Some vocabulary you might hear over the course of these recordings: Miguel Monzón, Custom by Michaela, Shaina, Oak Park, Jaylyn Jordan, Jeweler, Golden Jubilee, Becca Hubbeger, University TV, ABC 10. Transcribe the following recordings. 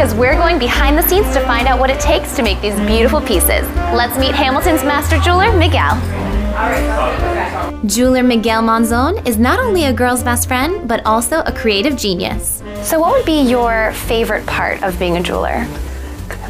because we're going behind the scenes to find out what it takes to make these beautiful pieces. Let's meet Hamilton's master jeweler, Miguel. Jeweler Miguel Monzón is not only a girl's best friend, but also a creative genius. So what would be your favorite part of being a jeweler?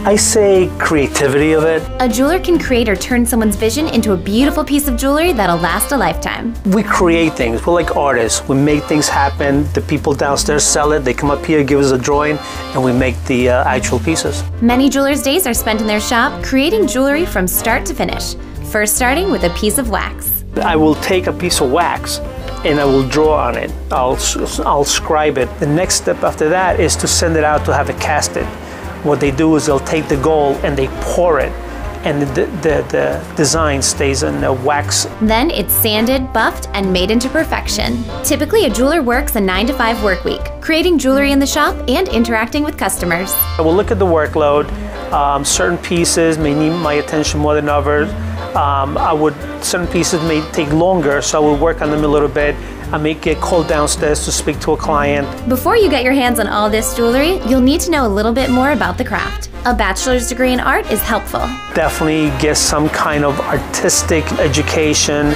I say creativity of it. A jeweler can create or turn someone's vision into a beautiful piece of jewelry that'll last a lifetime. We create things. We're like artists. We make things happen. The people downstairs sell it. They come up here, give us a drawing, and we make the actual pieces. Many jewelers' days are spent in their shop creating jewelry from start to finish, first starting with a piece of wax. I will take a piece of wax and I will draw on it. I'll scribe it. The next step after that is to send it out to have it casted. What they do is they'll take the gold and they pour it, and the design stays in the wax. Then it's sanded, buffed, and made into perfection. Typically, a jeweler works a 9-to-5 work week, creating jewelry in the shop and interacting with customers. I will look at the workload. Certain pieces may need my attention more than others. Certain pieces may take longer, so I would work on them a little bit. I may get called downstairs to speak to a client. Before you get your hands on all this jewelry, you'll need to know a little bit more about the craft. A bachelor's degree in art is helpful. Definitely get some kind of artistic education.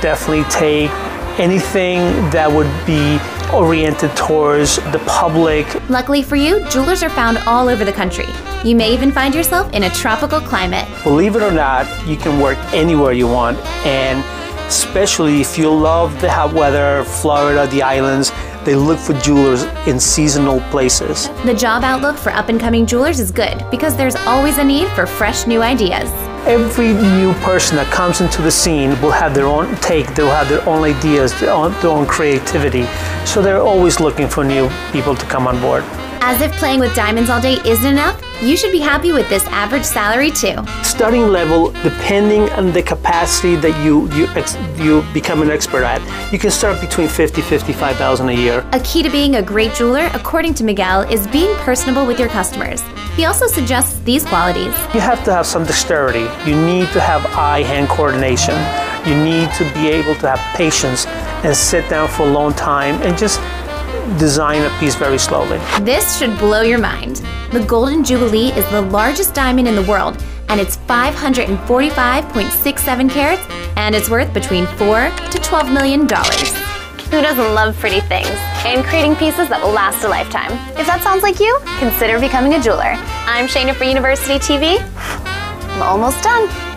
Definitely take anything that would be oriented towards the public. Luckily for you, jewelers are found all over the country. You may even find yourself in a tropical climate. Believe it or not, you can work anywhere you want, and especially if you love the hot weather, Florida, the islands, they look for jewelers in seasonal places. The job outlook for up-and-coming jewelers is good because there's always a need for fresh new ideas. Every new person that comes into the scene will have their own take, they'll have their own ideas, their own creativity. So they're always looking for new people to come on board. As if playing with diamonds all day isn't enough, you should be happy with this average salary too. Starting level, depending on the capacity that you become an expert at, you can start between $50,000 to $55,000 a year. A key to being a great jeweler, according to Miguel, is being personable with your customers. He also suggests these qualities. You have to have some dexterity. You need to have eye-hand coordination. You need to be able to have patience and sit down for a long time and just design a piece very slowly. This should blow your mind. The Golden Jubilee is the largest diamond in the world, and it's 545.67 carats, and it's worth between $4 to $12 million. Who doesn't love pretty things and creating pieces that will last a lifetime? If that sounds like you, consider becoming a jeweler. I'm Shaina for University TV. I'm almost done.